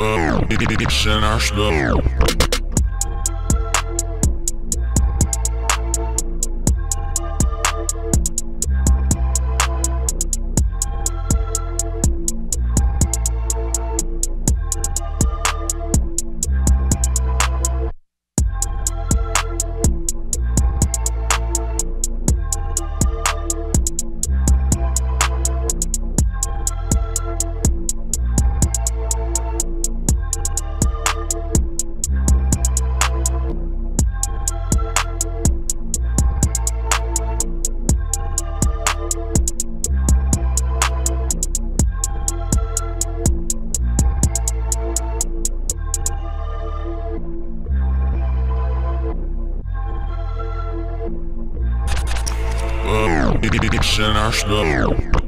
It's in our skull. It's in our skull.